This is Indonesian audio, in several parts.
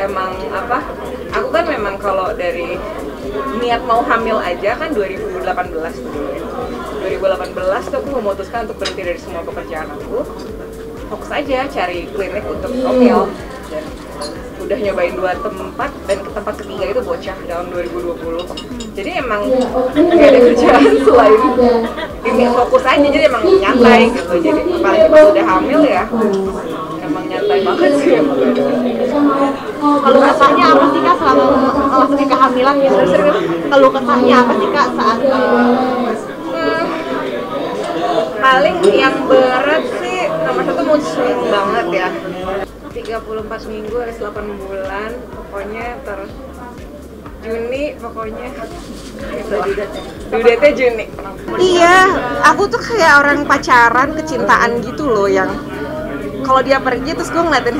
Emang apa, aku kan memang kalau dari niat mau hamil aja kan 2018 tuh aku memutuskan untuk berhenti dari semua pekerjaan aku, fokus aja cari klinik untuk OPL. Dan udah nyobain 2 tempat dan tempat ketiga itu bocah tahun 2020. Jadi emang gak ada kerjaan selain ini, fokus aja, jadi emang nyantai gitu. Jadi paling udah hamil ya emang nyantai banget sih. Keluh kesahnya apa sih Kak selama masa kehamilan ya? Keluh kesahnya apa sih Kak saat paling yang berat sih nomor 1 muslim banget ya. 34 minggu harus 8 bulan pokoknya, terus Juni pokoknya dudetnya Juni. Iya, aku tuh kayak orang pacaran kecintaan gitu loh, yang kalau dia pergi terus gue ngeliatin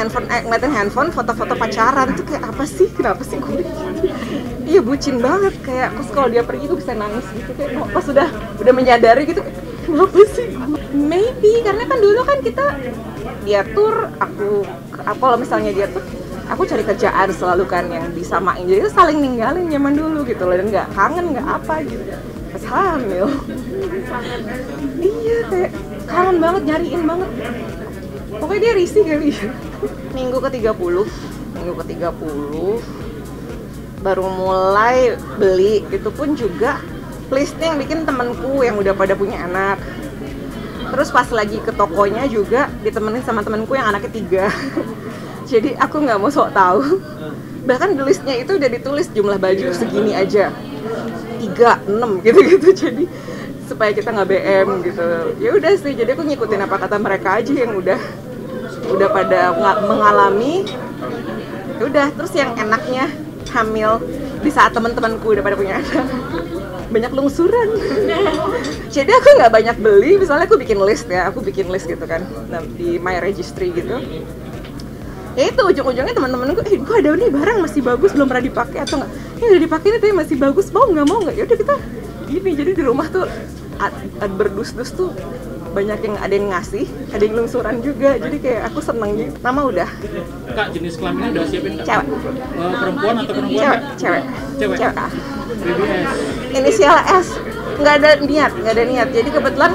handphone foto-foto pacaran tuh kayak apa sih, kenapa sih gue iya bucin banget kayak. Terus kalau dia pergi gue bisa nangis gitu kayak pas udah menyadari gitu kenapa sih gue. Maybe karena kan dulu kan kita dia tur, aku kalau misalnya dia tuh aku cari kerjaan selalu kan yang disamain, jadi itu saling ninggalin zaman dulu gitu loh, dan nggak kangen nggak apa gitu. Pas hamil iya kayak kangen banget, nyariin banget. Pokoknya dia risih kali. Minggu ke-30 baru mulai beli, itu pun juga listing bikin temanku yang udah pada punya anak. Terus pas lagi ke tokonya juga ditemenin sama temanku yang anaknya 3. Jadi aku nggak mau sok tahu. Bahkan di listnya itu udah ditulis jumlah baju segini aja, 3, 6 gitu-gitu. Jadi supaya kita nggak BM gitu. Ya udah sih, jadi aku ngikutin apa kata mereka aja yang udah pada mengalami. Udah, terus yang enaknya hamil di saat teman-temanku udah pada punya anak. Banyak lungsuran. Jadi aku nggak banyak beli, misalnya aku bikin list gitu kan di my registry gitu. Ya itu ujung-ujungnya teman-temanku, gue ada nih barang masih bagus belum pernah dipakai atau nggak? Ini udah dipakai nih tapi masih bagus, mau nggak? Ya udah kita gini, jadi di rumah tuh berdus-dus tuh banyak yang ada yang ngasih, ada yang lungsuran juga, jadi kayak aku seneng gitu. Nama udah Kak, jenis kelaminnya udah siapin Kak? Cewek. Perempuan atau perempuan? Cewek. BBS. Inisial S. Nggak ada niat. Jadi kebetulan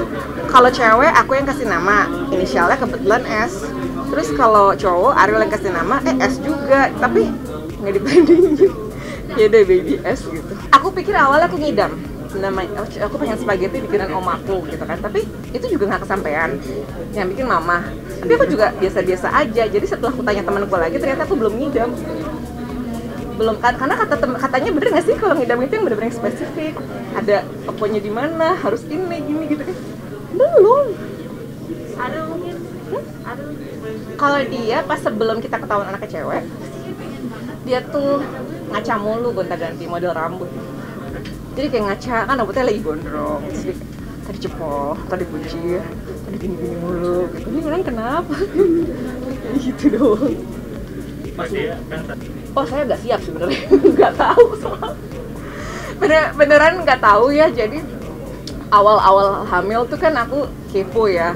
kalau cewek aku yang kasih nama, inisialnya kebetulan S. Terus kalau cowok Ariel yang kasih nama S juga, tapi nggak dibandingin. Ya udah baby S gitu. Aku pikir awalnya aku ngidam namanya, aku pengen spaghetti bikinan omaku gitu kan, tapi itu juga nggak kesampaian, yang bikin mama. Tapi aku juga biasa-biasa aja, jadi setelah aku tanya temanku lagi ternyata aku belum ngidam, belum kan, karena katanya bener nggak sih kalau ngidam itu yang bener-bener yang spesifik, ada pokoknya di mana, harus ini gini gitu kan, belum. Ada mungkin, kalau dia pas sebelum kita ketahuan anaknya cewek, dia tuh ngaca mulu, gonta-ganti model rambut. Jadi kayak ngaca, kan rambutnya lagi gondrong, terus tadi jepol, tadi kunci, tadi gini-gini mulu gitu. Ini orang kenapa? Gitu doang. Oh saya nggak siap sebenarnya, nggak tahu soal. Beneran nggak tahu ya, jadi awal-awal hamil tuh kan aku kepo ya.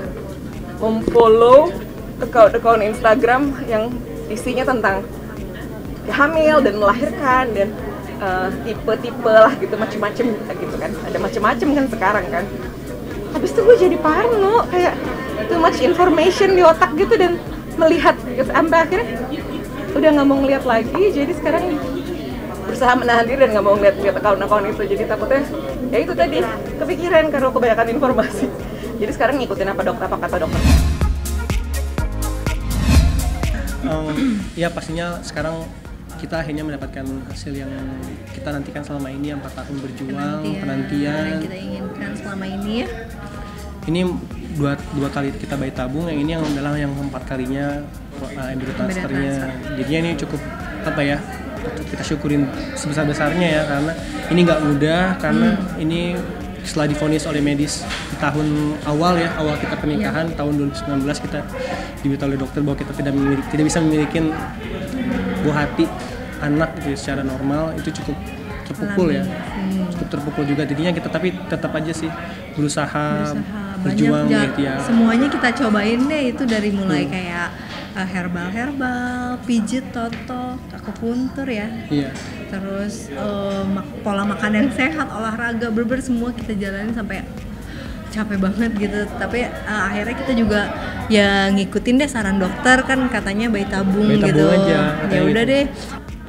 Memfollow account Instagram yang isinya tentang hamil dan melahirkan dan tipe-tipe lah gitu, macem-macem gitu kan, ada macem-macem kan sekarang kan. Habis itu gue jadi parno, kayak too much information di otak gitu, dan melihat sampai akhirnya udah nggak mau ngeliat lagi. Jadi sekarang berusaha menahan diri dan nggak mau ngeliat akun-akun itu, jadi takutnya ya itu tadi kepikiran karena kebanyakan informasi. Jadi sekarang ngikutin apa kata dokter. Ya pastinya sekarang kita akhirnya mendapatkan hasil yang kita nantikan selama ini, yang 4 tahun berjuang, penantian yang kita inginkan selama ini ya. Ini dua kali kita bayi tabung, yang ini yang adalah yang keempat kalinya embryo transfernya. Jadinya ini cukup apa ya, kita syukurin sebesar-besarnya ya, karena ini nggak mudah, karena ini setelah divonis oleh medis di tahun awal ya, awal kita pernikahan tahun 2019, kita diberitahu oleh dokter bahwa kita tidak bisa memiliki buah hati anak gitu secara normal. Itu cukup terpukul ya, cukup terpukul juga jadinya kita, tapi tetap aja sih berusaha berjuang gitu ya. Semuanya kita cobain deh, itu dari mulai kayak herbal, pijit toto, akupuntur ya. Iya. Terus pola makan yang sehat, olahraga, berber semua kita jalanin sampai capek banget gitu. Tapi akhirnya kita juga ya ngikutin deh saran dokter, kan katanya bayi tabung gitu. Ya udah deh.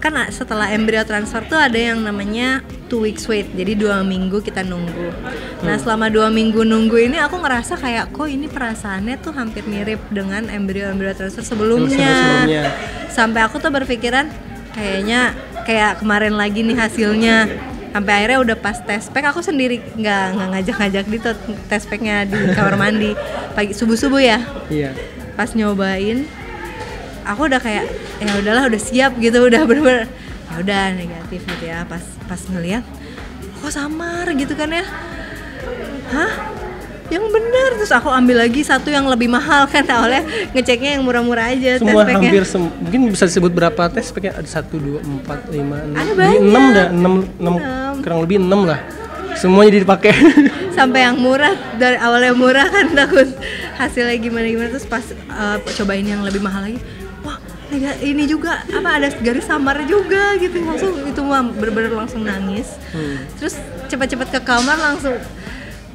Kan setelah embrio transfer tuh ada yang namanya 2 weeks wait, jadi 2 minggu kita nunggu. Nah selama 2 minggu nunggu ini aku ngerasa kayak kok ini perasaannya tuh hampir mirip dengan embrio transfer sebelumnya. Sampai aku tuh berpikiran kayaknya kayak kemarin lagi nih hasilnya. Sampai akhirnya udah pas tes pack, aku sendiri nggak ngajak-ngajak di tes packnya di kamar mandi pagi subuh ya. Iya. Pas nyobain aku udah kayak ya udahlah, udah siap gitu, udah bener-bener ya udah negatif gitu ya. Pas ngeliat kok samar gitu kan ya, yang bener. Terus aku ambil lagi satu yang lebih mahal kan, awalnya ngeceknya yang murah-murah aja. Semua hampir mungkin bisa disebut berapa tes packnya, ada 1, 2, 4, 5, 6 ada banyak, 6 kurang lebih 6 lah semuanya dipakai. Sampai yang murah, dari awalnya murah kan takut hasilnya gimana-gimana. Terus pas cobain yang lebih mahal lagi, ini juga apa ada garis samarnya juga gitu. Langsung itu bener-bener langsung nangis. Terus cepat-cepat ke kamar, langsung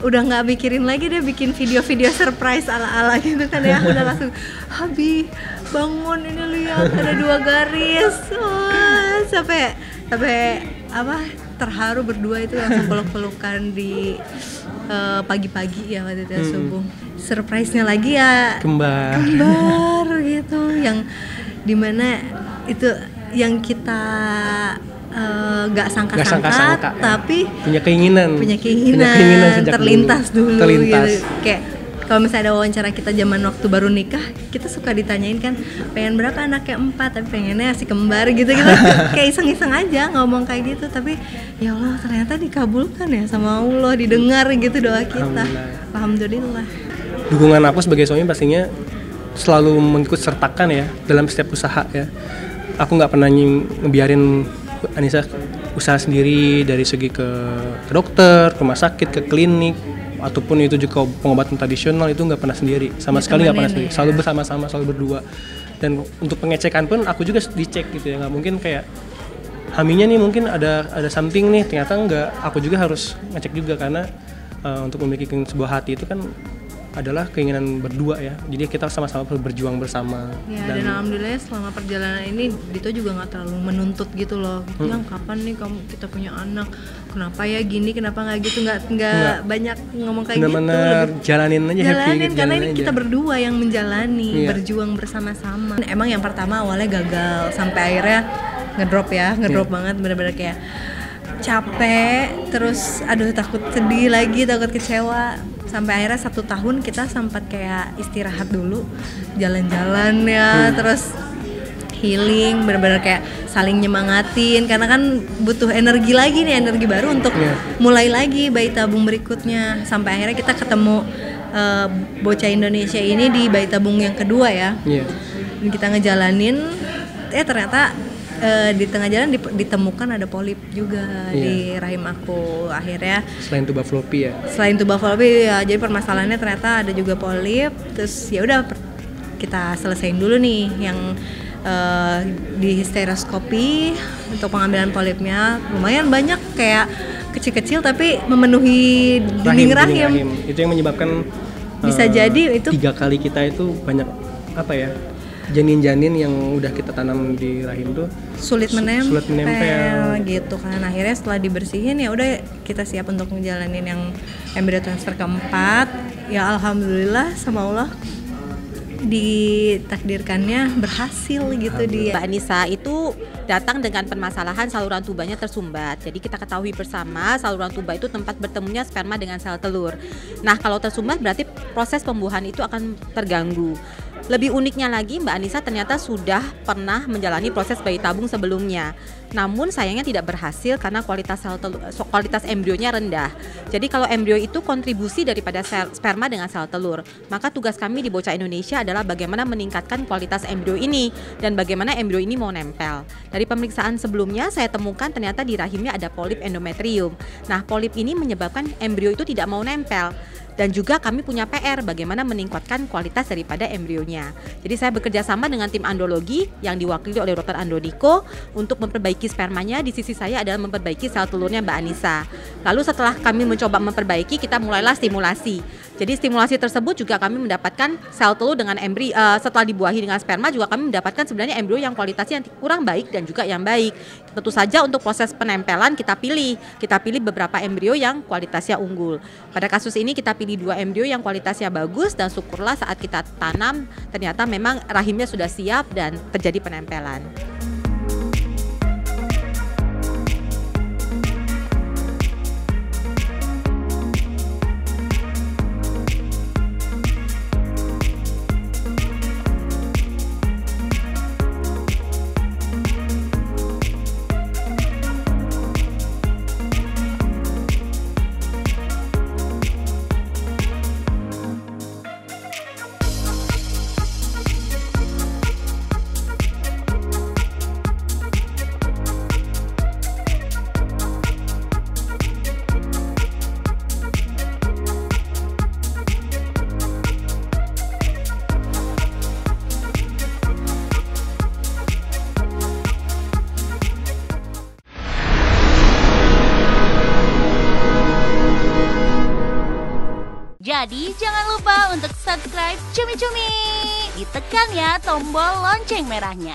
udah nggak mikirin lagi deh, bikin video-video surprise ala-ala gitu kan ya. Udah langsung Abi bangun, ini lihat ada 2 garis. Wah, sampai apa terharu berdua itu, langsung peluk-pelukan di pagi-pagi ya waktu itu subuh. Surprise-nya lagi ya kembar gitu, yang dimana itu yang kita nggak sangka-sangka tapi punya keinginan terlintas dulu. Gitu. Kayak kalau misalnya ada wawancara kita zaman waktu baru nikah, kita suka ditanyain kan pengen berapa anaknya, 4 tapi pengennya si kembar gitu kayak iseng-iseng aja ngomong kayak gitu. Tapi ya Allah ternyata dikabulkan ya sama Allah, didengar gitu doa kita. Alhamdulillah. Dukungan aku sebagai suami pastinya selalu mengikut sertakan ya dalam setiap usaha ya. Aku nggak pernah ngebiarin Anissa usaha sendiri, dari segi ke dokter, ke rumah sakit, ke klinik, ataupun itu juga pengobatan tradisional itu nggak pernah sendiri sama sekali, nggak pernah sendiri ya. Selalu bersama-sama, selalu berdua. Dan untuk pengecekan pun aku juga dicek gitu ya, nggak mungkin kayak haminya nih mungkin ada something nih, ternyata enggak. Aku juga harus ngecek juga, karena untuk memiliki sebuah hati itu kan adalah keinginan berdua ya. Jadi kita sama-sama berjuang bersama. Ya, dan alhamdulillah selama perjalanan ini Dito juga nggak terlalu menuntut gitu loh. Yang kapan nih kamu kita punya anak? Kenapa ya gini? Kenapa nggak gitu? Nggak banyak ngomong kayak gitu. Benar-benar jalanin aja, karena ini kita berdua yang menjalani, berjuang bersama-sama. Emang yang pertama awalnya gagal, sampai akhirnya ngedrop banget, benar-benar kayak capek, terus aduh takut sedih lagi, takut kecewa. Sampai akhirnya 1 tahun kita sempat kayak istirahat dulu, jalan-jalan ya, terus healing, benar-benar kayak saling nyemangatin, karena kan butuh energi lagi nih, energi baru untuk mulai lagi bayi tabung berikutnya. Sampai akhirnya kita ketemu bocah Indonesia ini di bayi tabung yang kedua ya. Dan kita ngejalanin, ternyata di tengah jalan ditemukan ada polip juga di rahim aku. Akhirnya selain tuba floppy ya, jadi permasalahannya ternyata ada juga polip. Terus ya udah kita selesain dulu nih yang di histeroskopi untuk pengambilan polipnya. Lumayan banyak, kayak kecil-kecil tapi memenuhi dinding rahim. Itu yang menyebabkan bisa jadi itu 3 kali kita itu banyak apa ya, janin-janin yang udah kita tanam di rahim tuh sulit menempel gitu kan. Akhirnya setelah dibersihin ya udah kita siap untuk ngejalanin yang embryo transfer keempat ya. Alhamdulillah sama Allah ditakdirkannya berhasil gitu dia. Mbak Anissa itu datang dengan permasalahan saluran tubanya tersumbat. Jadi kita ketahui bersama saluran tuba itu tempat bertemunya sperma dengan sel telur. Nah, kalau tersumbat berarti proses pembuahan itu akan terganggu. Lebih uniknya lagi, Mbak Anissa ternyata sudah pernah menjalani proses bayi tabung sebelumnya. Namun sayangnya tidak berhasil karena kualitas embrionya rendah. Jadi kalau embrio itu kontribusi daripada sperma dengan sel telur, maka tugas kami di Bocah Indonesia adalah bagaimana meningkatkan kualitas embrio ini dan bagaimana embrio ini mau nempel. Dari pemeriksaan sebelumnya saya temukan ternyata di rahimnya ada polip endometrium. Nah, polip ini menyebabkan embrio itu tidak mau nempel. Dan juga kami punya PR bagaimana meningkatkan kualitas daripada embrionya. Jadi saya bekerja sama dengan tim andrologi yang diwakili oleh Dr. Andronico untuk memperbaiki spermanya. Di sisi saya adalah memperbaiki sel telurnya Mbak Anissa. Lalu setelah kami mencoba memperbaiki, kita mulailah stimulasi. Jadi stimulasi tersebut juga kami mendapatkan sel telur dengan embrio. Setelah dibuahi dengan sperma juga kami mendapatkan sebenarnya embrio yang kualitasnya yang kurang baik dan juga yang baik. Tentu saja untuk proses penempelan kita pilih beberapa embrio yang kualitasnya unggul. Pada kasus ini kita pilih dua embrio yang kualitasnya bagus dan syukurlah saat kita tanam ternyata memang rahimnya sudah siap dan terjadi penempelan. Jadi jangan lupa untuk subscribe Cumi-Cumi. Ditekan ya tombol lonceng merahnya.